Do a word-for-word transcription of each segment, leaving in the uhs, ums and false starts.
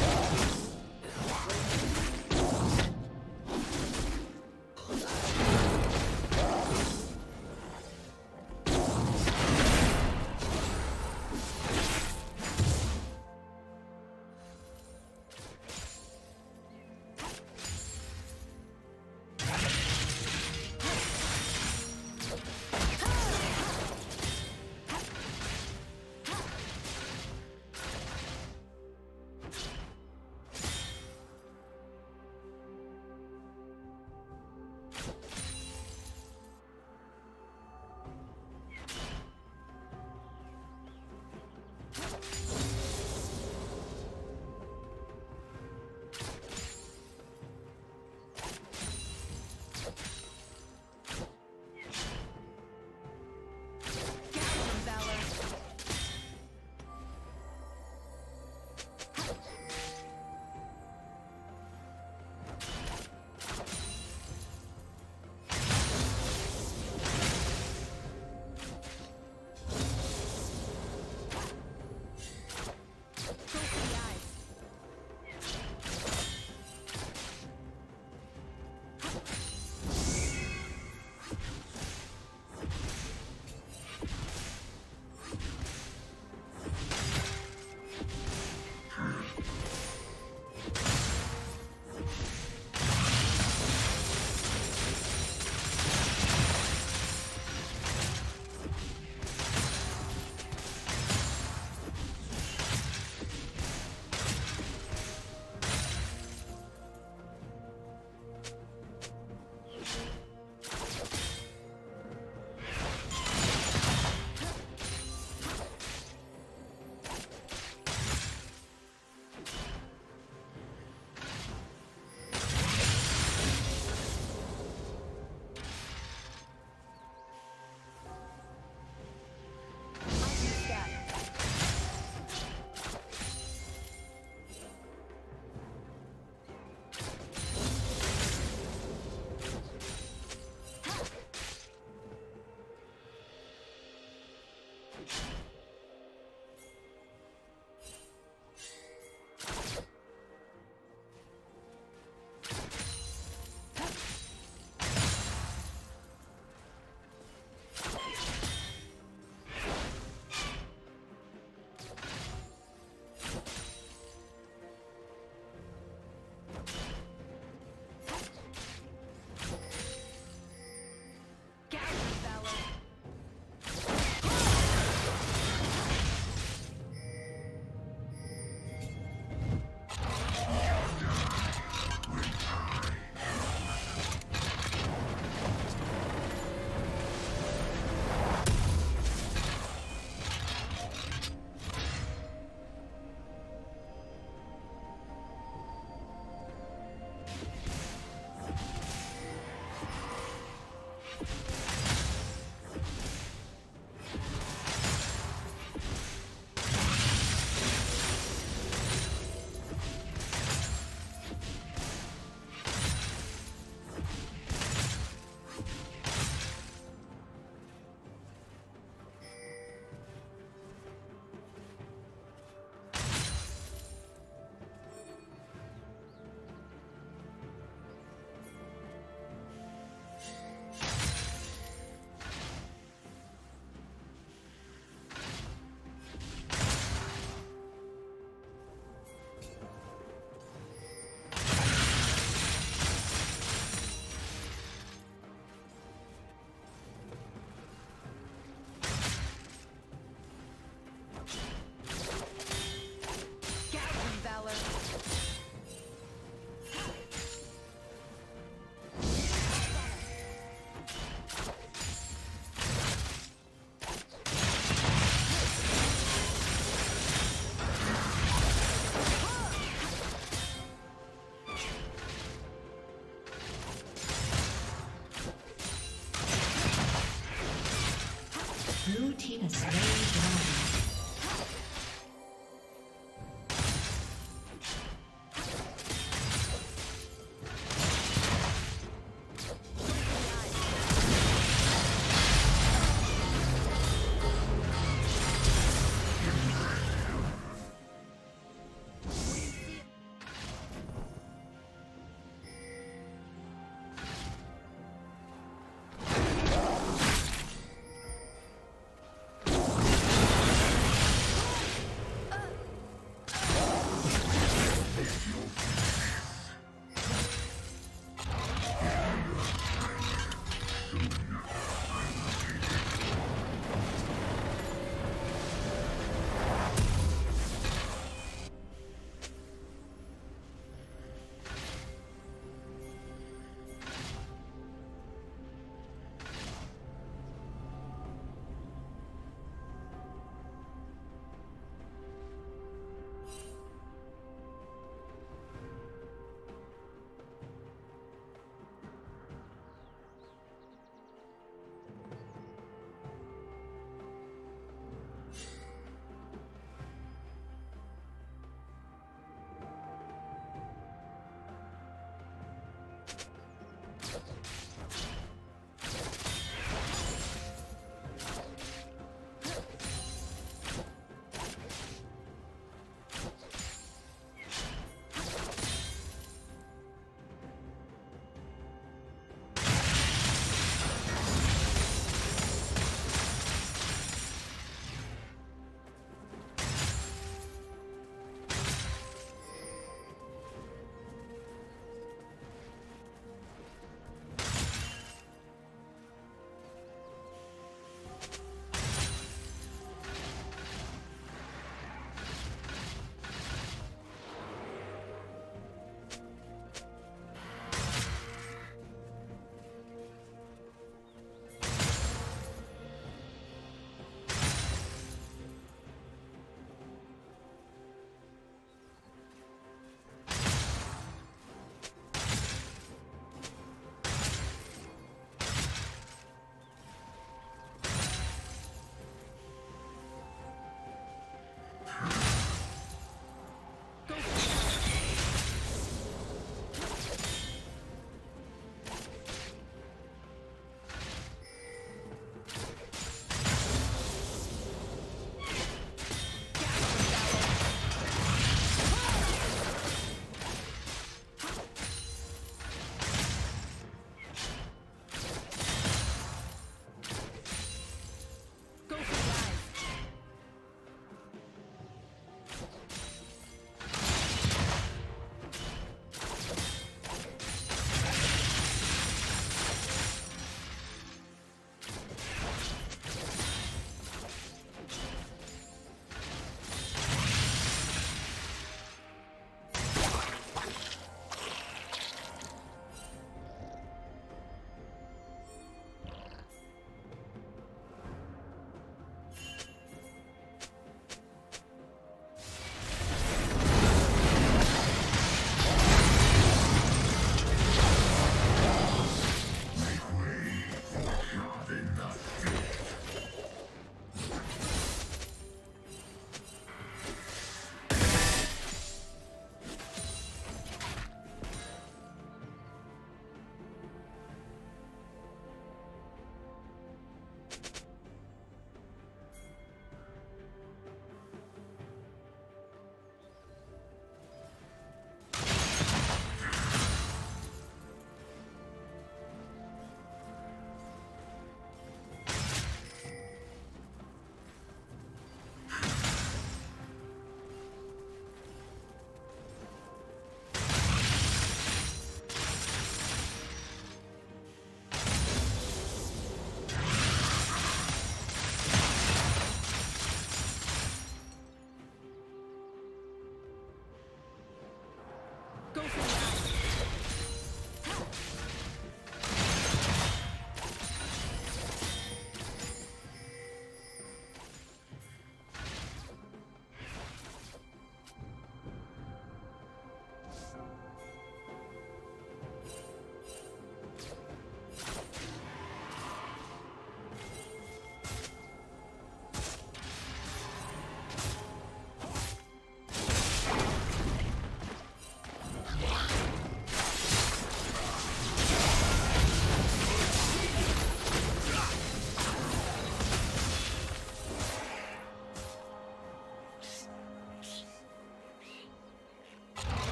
Wow. team has slain the dragon.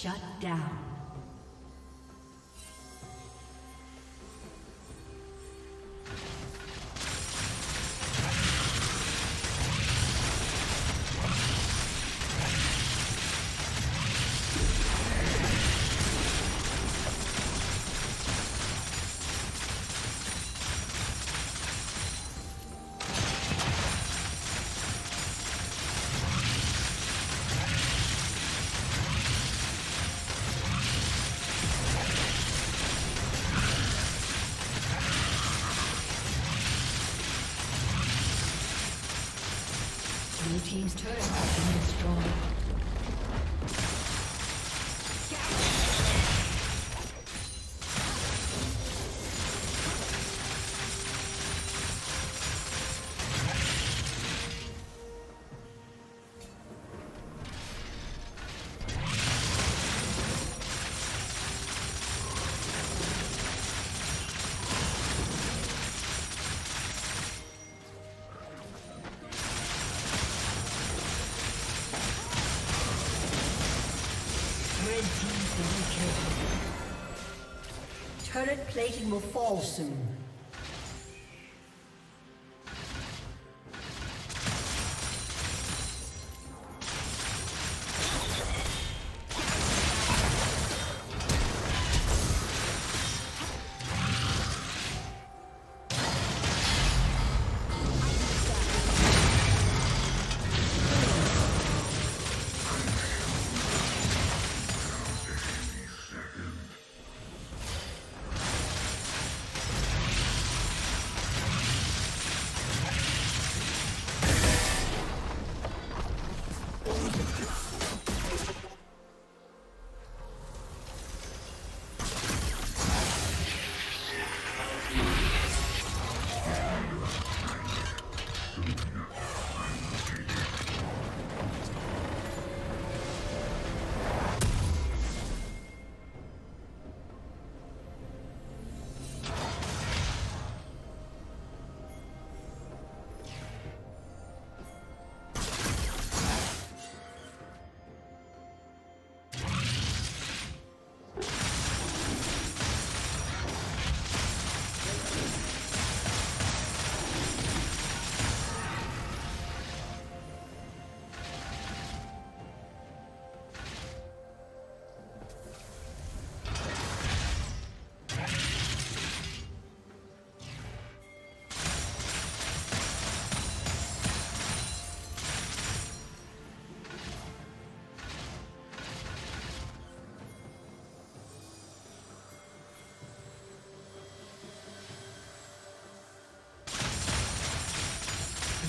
Shut down. Blue team's turret has been destroyed. Turret plating will fall soon.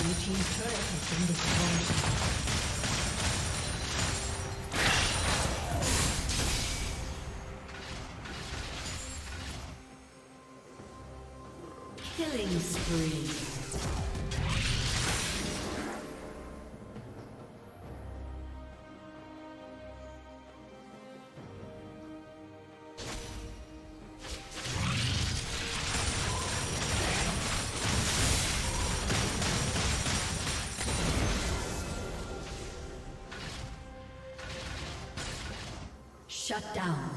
Blue team's turret has been destroyed. Killing spree. Shut down.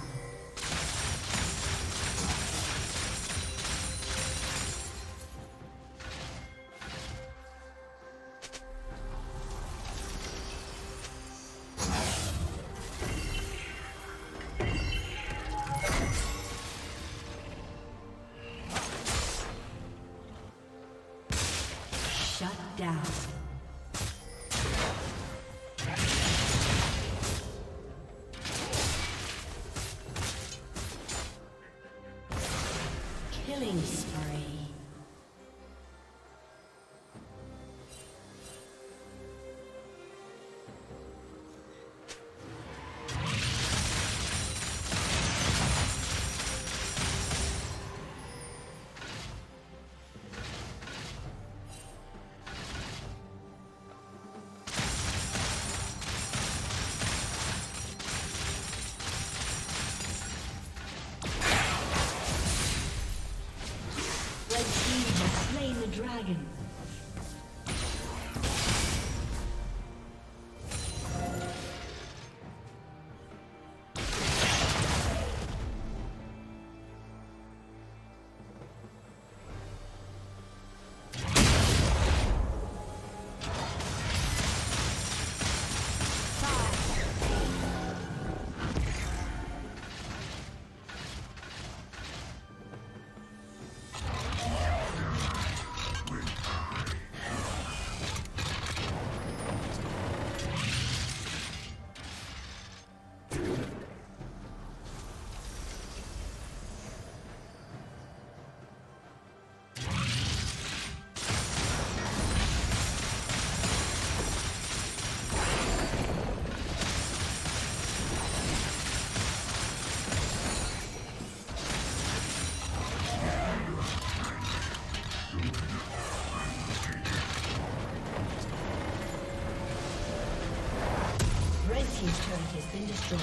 Shut down. team's turret has been destroyed.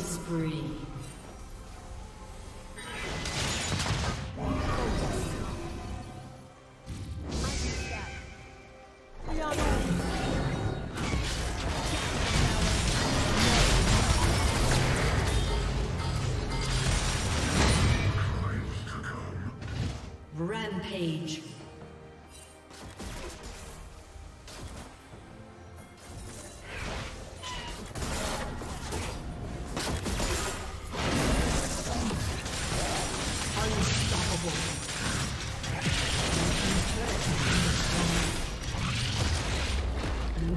Spree. Rampage. Blue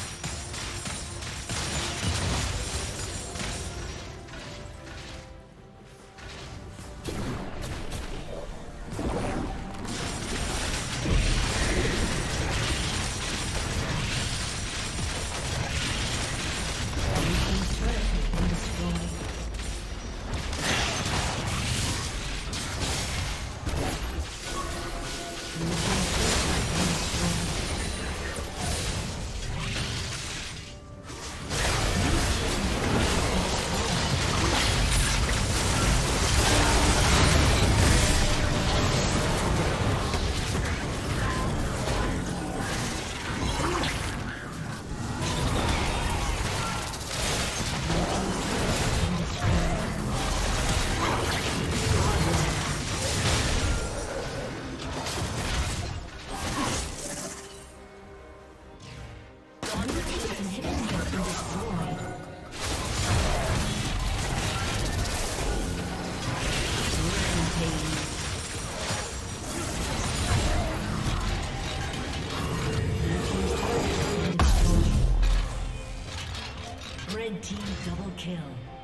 Team double kill.